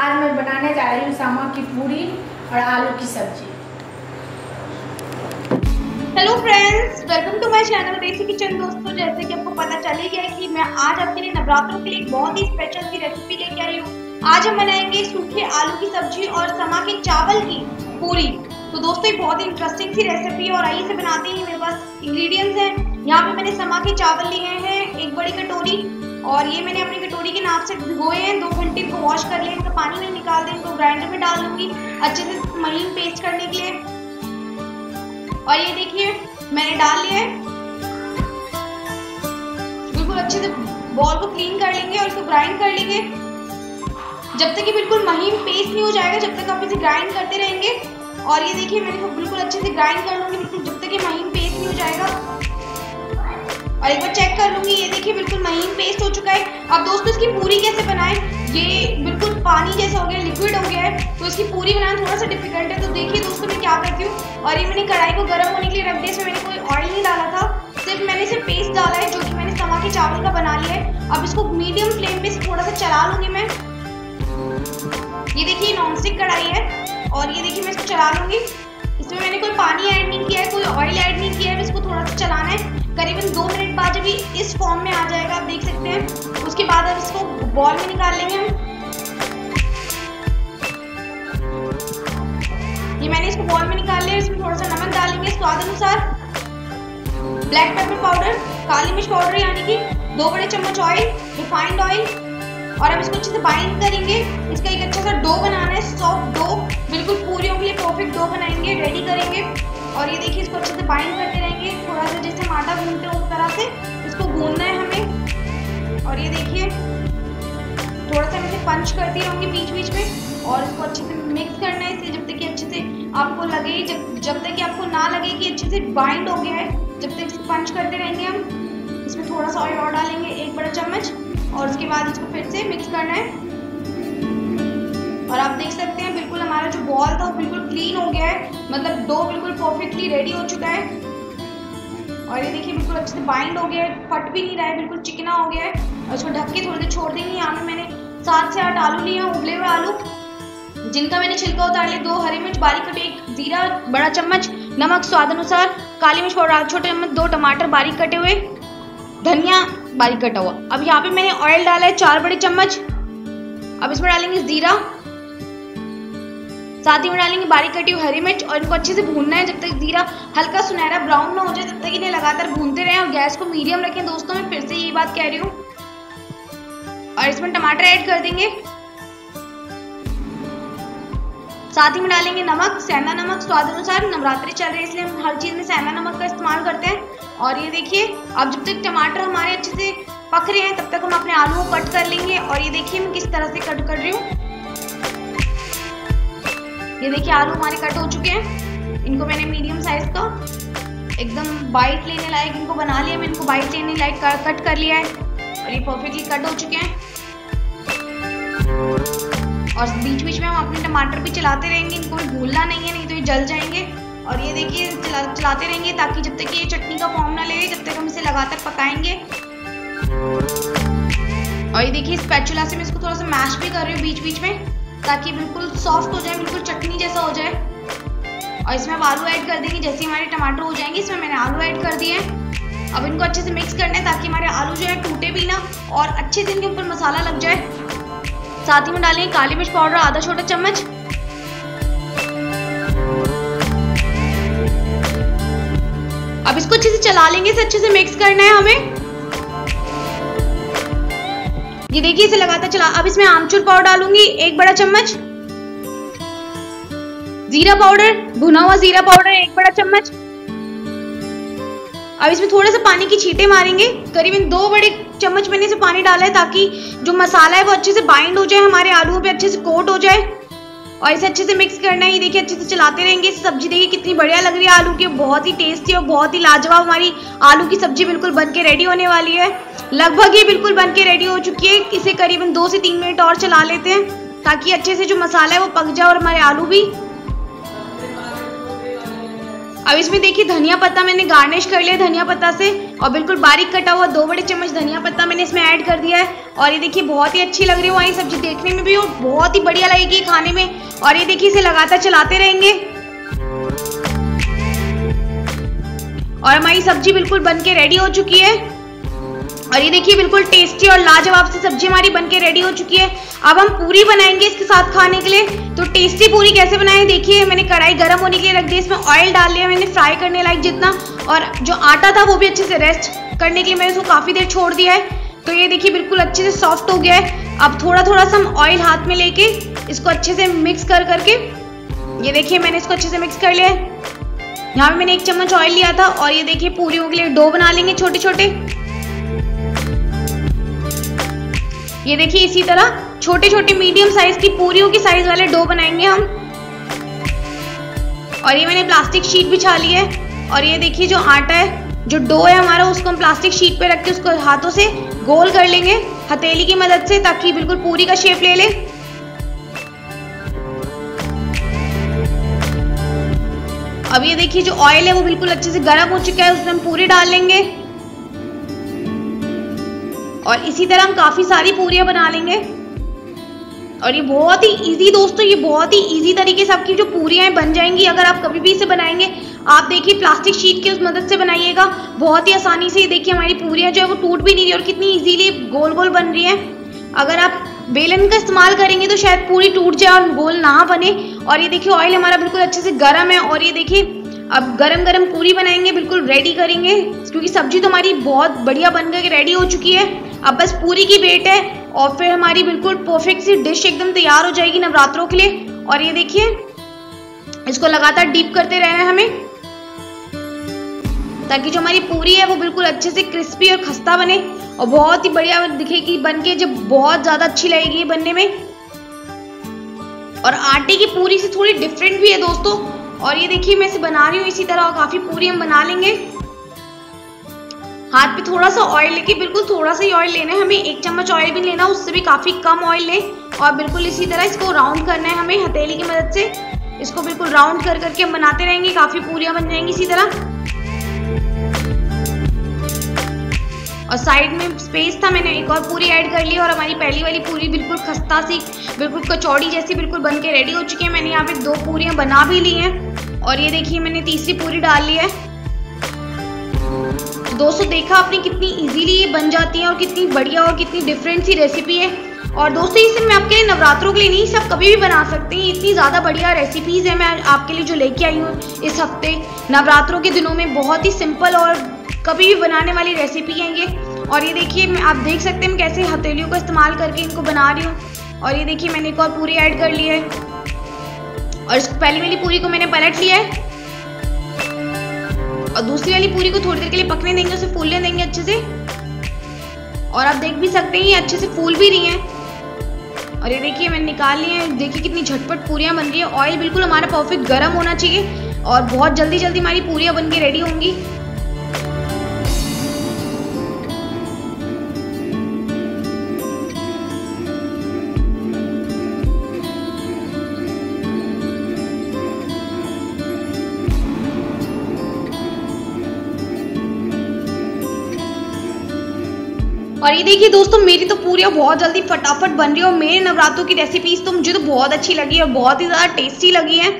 आज मैं बनाने जा रही हूँ सामा की पूरी और आलू की सब्जी। Hello friends, welcome to my channel Desi Kitchen. दोस्तों, जैसे कि आपको पता चल ही गया कि मैं आज आपके लिए नवरात्रों के लिए बहुत ही स्पेशल की रेसिपी लेके आई हूँ। आज हम बनाएंगे सूखे आलू की सब्जी और समा के चावल की पूरी। तो दोस्तों, ये बहुत ही इंटरेस्टिंग सी रेसिपी और आइए इसे बनाते ही। मेरे पास इंग्रेडिएंट्स हैं। यहाँ पे मैंने समा के चावल लिए हैं एक बड़ी कटोरी, और ये मैंने अपनी कटोरी के नाप से भिगोए हैं। 2 घंटे इनको वॉश कर लें, इनका पानी नहीं निकाल दें, इनको ग्राइंडर में डाल दूंगी अच्छे से महीन पेस्ट करने के लिए। और ये देखिए मैंने डाल लिया है, बिल्कुल अच्छे से बॉल को क्लीन कर लेंगे और इसको ग्राइंड कर लेंगे जब तक कि बिल्कुल महीन पेस्ट नहीं हो जाएगा, जब तक आप इसे ग्राइंड करते रहेंगे। और ये देखिए मैंने इसको बिल्कुल अच्छे से ग्राइंड कर लूँगी, बिल्कुल जब तक कि महीन पेस्ट नहीं हो जाएगा। और एक बार चेक कर लूंगी, ये देखिए बिल्कुल महीन पेस्ट हो चुका है। अब दोस्तों, इसकी पूरी कैसे बनाएं? ये बिल्कुल पानी जैसा हो गया, लिक्विड हो गया है, तो इसकी पूरी बनाना थोड़ा सा डिफिकल्ट है। तो देखिए दोस्तों, मैं क्या करती हूँ। और ये मैंने कढ़ाई को गर्म होने के लिए रख दिया, इसमें मैंने कोई ऑयल नहीं डाला था, सिर्फ मैंने इसे पेस्ट डाला है जो कि मैंने समा के चावल का बना लिया है। अब इसको मीडियम फ्लेम में थोड़ा सा चला लूंगी मैं। ये देखिए नॉन स्टिक कढ़ाई है और ये देखिए मैं इसको चला लूंगी। इसमें मैंने कोई पानी ऐड नहीं किया है, कोई ऑयल ऐड नहीं किया है, इसको थोड़ा सा चलाना है। करीबन 2 मिनट बाद जब ये इस फॉर्म में आ जाएगा, आप देख सकते हैं, उसके बाद अब इसको बॉल में निकाल लेंगे हम। ये मैंने इसको बॉल में निकाल लिया। इसमें थोड़ा सा नमक डालेंगे स्वाद अनुसार, ब्लैक पेपर पाउडर, काली मिर्च पाउडर यानी कि 2 बड़े चम्मच ऑयल, रिफाइंड ऑयल। और अब इसको अच्छे से बाइंड करेंगे। इसका एक अच्छा सा डो बनाना है, सॉफ्ट डो, बिल्कुल पूरियों के लिए परफेक्ट डो बनाएंगे, रेडी करेंगे। और ये देखिए इसको अच्छे से बाइंड करते रहेंगे, थोड़ा सा जैसे हम आटा गूंथते हैं उस तरह से इसको गूंथना है हमें। और ये देखिए थोड़ा सा इसे पंच करती रहूँगी बीच बीच में और इसको अच्छे से मिक्स करना है इसे, जब तक कि अच्छे से आपको लगे, जब तक कि आपको ना लगे कि अच्छे से बाइंड हो गया है, जब तक इसको पंच करते रहेंगे हम। इसमें थोड़ा सा ऑयल और डालेंगे, 1 बड़ा चम्मच, और उसके बाद इसको फिर से मिक्स करना है। और आप देख सकते हैं बिल्कुल हमारा जो बॉल था वो बिल्कुल क्लीन हो गया है, मतलब डो बिल्कुल परफेक्टली रेडी हो चुका है। और ये देखिए बिल्कुल अच्छे से बाइंड हो गया है, फट भी नहीं रहा है, बिल्कुल चिकना हो गया है। और इसको ढक के थोड़ी देर छोड़ देंगे। यहाँ पे मैंने 7 से 8 आलू लिए हैं, उबले हुए आलू, जिनका मैंने छिलका उतार लिया। 2 हरी मिर्च बारीक कटी, 1 जीरा बड़ा चम्मच, नमक स्वाद अनुसार, काली मिर्च पाउडर आधा छोटे चम्मच, 2 टमाटर बारीक कटे हुए, धनिया बारीक कटा हुआ। अब यहाँ पे मैंने ऑयल डाला है 4 बड़े चम्मच। अब इसमें डालेंगे जीरा, साथ ही में डालेंगे बारीक कटी हुई हरी मिर्च, और इनको अच्छे से भूनना है जब तक जीरा हल्का सुनहरा ब्राउन ना हो जाए, तब तक इन्हें लगातार भूनते रहें और गैस को मीडियम रखें। दोस्तों, मैं फिर से यही बात कह रही हूँ। और इसमें टमाटर ऐड कर देंगे, साथ ही में डालेंगे नमक, सेंधा नमक स्वाद अनुसार। नवरात्रि चल रही है इसलिए हम हर चीज़ में सेंधा नमक का इस्तेमाल करते हैं। और ये देखिए अब जब तक टमाटर हमारे अच्छे से पक रहे हैं, तब तक हम अपने आलू को कट कर लेंगे। और ये देखिए मैं किस तरह से कट कर रही हूँ। ये देखिए आलू हमारे कट हो चुके हैं। इनको मैंने मीडियम साइज का एकदम बाइट लेने लायक इनको बना लिया, मैंने इनको बाइट लेने लायक कट कर लिया है और ये परफेक्टली कट हो चुके हैं। और बीच बीच में हम अपने टमाटर भी चलाते रहेंगे, इनको भी भूलना नहीं है, नहीं तो ये जल जाएंगे। और ये देखिए चलाते रहेंगे ताकि जब तक ये चटनी का फॉर्म ना ले, जब तक हम इसे लगातार पकाएंगे। और ये देखिए स्पैचुला से मैं इसको थोड़ा सा मैश भी कर रही हूँ बीच बीच में, ताकि बिल्कुल सॉफ्ट हो जाए, बिल्कुल चटनी जैसा हो जाए। और इसमें हम आलू ऐड कर देंगे। जैसे हमारे टमाटर हो जाएंगे, इसमें मैंने आलू ऐड कर दिए हैं। अब इनको अच्छे से मिक्स करना है ताकि हमारे आलू जो है टूटे भी ना और अच्छे से इनके ऊपर मसाला लग जाए। साथ ही में डालेंगे काली मिर्च पाउडर आधा छोटा चम्मच, अब इसको अच्छे से चला लेंगे, इसे अच्छे से मिक्स करना है हमें। ये देखिए इसे लगातार चला। अब इसमें आमचूर पाउडर डालूंगी 1 बड़ा चम्मच, जीरा पाउडर, भुना हुआ जीरा पाउडर 1 बड़ा चम्मच। अब इसमें थोड़ा सा पानी की छींटे मारेंगे, करीबन 2 बड़े चम्मच मैंने इसे पानी डाला है ताकि जो मसाला है वो अच्छे से बाइंड हो जाए, हमारे आलू पे अच्छे से कोट हो जाए। और इसे अच्छे से मिक्स करना है। ये देखिए अच्छे से चलाते रहेंगे। सब्जी देखिए कितनी बढ़िया लग रही है आलू की, बहुत ही टेस्टी और बहुत ही लाजवाब हमारी आलू की सब्जी बिल्कुल बनके रेडी होने वाली है। लगभग ये बिल्कुल बनके रेडी हो चुकी है। इसे करीबन 2 से 3 मिनट और चला लेते हैं ताकि अच्छे से जो मसाला है वो पक जाए और हमारे आलू भी। अब इसमें देखिए धनिया पत्ता मैंने गार्निश कर लिया धनिया पत्ता से, और बिल्कुल बारीक कटा हुआ 2 बड़े चम्मच धनिया पत्ता मैंने इसमें ऐड कर दिया है। और ये देखिए बहुत ही अच्छी लग रही है हमारी सब्जी देखने में भी, और बहुत ही बढ़िया लगेगी खाने में। और ये देखिए इसे लगातार चलाते रहेंगे और हमारी सब्जी बिल्कुल बन के रेडी हो चुकी है। और ये देखिए बिल्कुल टेस्टी और लाजवाब सी सब्जी हमारी बनके रेडी हो चुकी है। अब हम पूरी बनाएंगे इसके साथ खाने के लिए। तो टेस्टी पूरी कैसे बनाए देखिए, मैंने कढ़ाई गर्म होने के लिए रख दी, इसमें ऑयल डाल लिया मैंने फ्राई करने लायक जितना, और जो आटा था वो भी अच्छे से रेस्ट करने के लिए मैंने उसको काफ़ी देर छोड़ दिया है। तो ये देखिए बिल्कुल अच्छे से सॉफ्ट हो गया है। अब थोड़ा थोड़ा सा हम ऑयल हाथ में लेके इसको अच्छे से मिक्स कर करके, ये देखिए मैंने इसको अच्छे से मिक्स कर लिया है। यहाँ पर मैंने 1 चम्मच ऑयल लिया था। और ये देखिए पूरियों के लिए डो बना लेंगे छोटे छोटे, ये देखिए इसी तरह छोटे छोटे मीडियम साइज की पूरियों की साइज वाले डो बनाएंगे हम। और ये मैंने प्लास्टिक शीट बिछा ली है। और ये देखिए जो आटा है, जो डो है हमारा, उसको हम प्लास्टिक शीट पे रख के उसको हाथों से गोल कर लेंगे हथेली की मदद से, ताकि बिल्कुल पूरी का शेप ले ले। अब ये देखिए जो ऑयल है वो बिल्कुल अच्छे से गर्म हो चुका है, उसमें हम पूरी डाल लेंगे और इसी तरह हम काफ़ी सारी पूरियां बना लेंगे। और ये बहुत ही इजी दोस्तों, ये बहुत ही इजी तरीके से आपकी जो पूरियाँ बन जाएंगी। अगर आप कभी भी इसे बनाएंगे, आप देखिए प्लास्टिक शीट की उस मदद से बनाइएगा, बहुत ही आसानी से। ये देखिए हमारी पूरियाँ जो है वो टूट भी नहीं रही और कितनी इजीली गोल गोल बन रही है। अगर आप बेलन का इस्तेमाल करेंगे तो शायद पूरी टूट जाए और गोल ना बने। और ये देखिए ऑयल हमारा बिल्कुल अच्छे से गर्म है। और ये देखिए अब गरम गरम पूरी बनाएंगे, बिल्कुल रेडी करेंगे, क्योंकि सब्जी तो हमारी बहुत बढ़िया बनकर रेडी हो चुकी है। अब बस पूरी की वेट है और फिर हमारी बिल्कुल परफेक्ट सी डिश एकदम तैयार हो जाएगी नवरात्रों के लिए। और ये देखिए इसको लगातार डीप करते रहना है हमें, ताकि जो हमारी पूरी है वो बिल्कुल अच्छे से क्रिस्पी और खस्ता बने और बहुत ही बढ़िया दिखेगी बन के, जब बहुत ज़्यादा अच्छी लगेगी बनने में। और आटे की पूरी से थोड़ी डिफरेंट भी है दोस्तों। और ये देखिए मैं इसे बना रही हूँ इसी तरह, और काफ़ी पूरी हम बना लेंगे। हाथ पे थोड़ा सा ऑयल लेके, बिल्कुल थोड़ा सा ही ऑयल लेना है हमें, 1 चम्मच ऑयल भी लेना, उससे भी काफ़ी कम ऑयल लें। और बिल्कुल इसी तरह इसको राउंड करना है हमें हथेली की मदद से, इसको बिल्कुल राउंड कर करके हम बनाते रहेंगे, काफ़ी पूरियाँ बन जाएंगी इसी तरह। और साइड में स्पेस था, मैंने एक और पूरी ऐड कर ली। और हमारी पहली वाली पूरी बिल्कुल खस्ता सी, बिल्कुल कचौड़ी जैसी बिल्कुल बन के रेडी हो चुकी है। मैंने यहाँ पे 2 पूरियाँ बना भी ली हैं। और ये देखिए मैंने तीसरी पूरी डाल ली है। दोस्तों देखा आपने कितनी इजीली ये बन जाती है और कितनी बढ़िया और कितनी डिफरेंट सी रेसिपी है। और दोस्तों ये सिर्फ मैं आपके लिए नवरात्रों के लिए नहीं, सब कभी भी बना सकते हैं। इतनी ज़्यादा बढ़िया रेसिपीज़ हैं मैं आपके लिए जो लेके आई हूँ इस हफ्ते नवरात्रों के दिनों में। बहुत ही सिंपल और कभी भी बनाने वाली रेसिपी है ये। और ये देखिए आप देख सकते हैं कैसे हथेलियों का इस्तेमाल करके इनको बना रही हूँ। और ये देखिए मैंने एक और पूरी ऐड कर ली है और इसको पहली वाली पूरी को मैंने पलट लिया है। और दूसरी वाली पूरी को थोड़ी देर के लिए पकने देंगे, उसे फूलने देंगे अच्छे से। और आप देख भी सकते हैं ये अच्छे से फूल भी रही हैं। और ये देखिए मैंने निकाल ली है। देखिए कितनी झटपट पूरियाँ बन रही है। ऑयल बिल्कुल हमारा परफेक्ट गर्म होना चाहिए और बहुत जल्दी जल्दी हमारी पूरियाँ बन के रेडी होंगी। और ये देखिए दोस्तों मेरी तो पूरियाँ बहुत जल्दी फटाफट बन रही है। और मेरे नवरात्रों की रेसिपीज़ तो मुझे तो बहुत अच्छी लगी और बहुत ही ज़्यादा टेस्टी लगी हैं।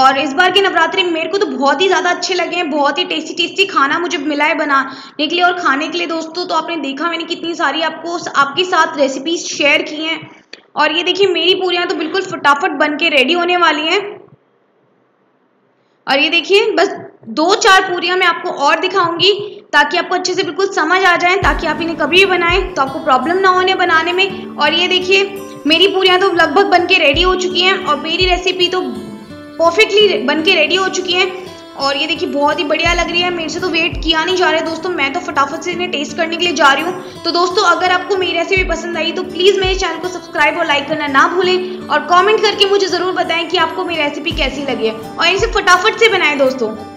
और इस बार के नवरात्रि मेरे को तो बहुत ही ज़्यादा अच्छे लगे हैं, बहुत ही टेस्टी टेस्टी खाना मुझे मिला है बनाने के लिए और खाने के लिए दोस्तों। तो आपने देखा मैंने कितनी सारी आपको आपके साथ रेसिपीज़ शेयर की हैं। और ये देखिए मेरी पूरियाँ तो बिल्कुल फटाफट बन के रेडी होने वाली हैं। और ये देखिए बस 2-4 पूरियाँ मैं आपको और दिखाऊंगी, ताकि आपको अच्छे से बिल्कुल समझ आ जाए, ताकि आप इन्हें कभी भी बनाएं तो आपको प्रॉब्लम ना होने बनाने में। और ये देखिए मेरी पूरियाँ तो लगभग बन के रेडी हो चुकी हैं और मेरी रेसिपी तो परफेक्टली बन के रेडी हो चुकी है। और ये देखिए बहुत ही बढ़िया लग रही है, मेरे से तो वेट किया नहीं जा रहा है दोस्तों, मैं तो फटाफट से इन्हें टेस्ट करने के लिए जा रही हूँ। तो दोस्तों अगर आपको मेरी रेसिपी पसंद आई तो प्लीज़ मेरे चैनल को सब्सक्राइब और लाइक करना ना भूलें। और कॉमेंट करके मुझे ज़रूर बताएं कि आपको मेरी रेसिपी कैसी लगी है। और इसे फटाफट से बनाएं दोस्तों।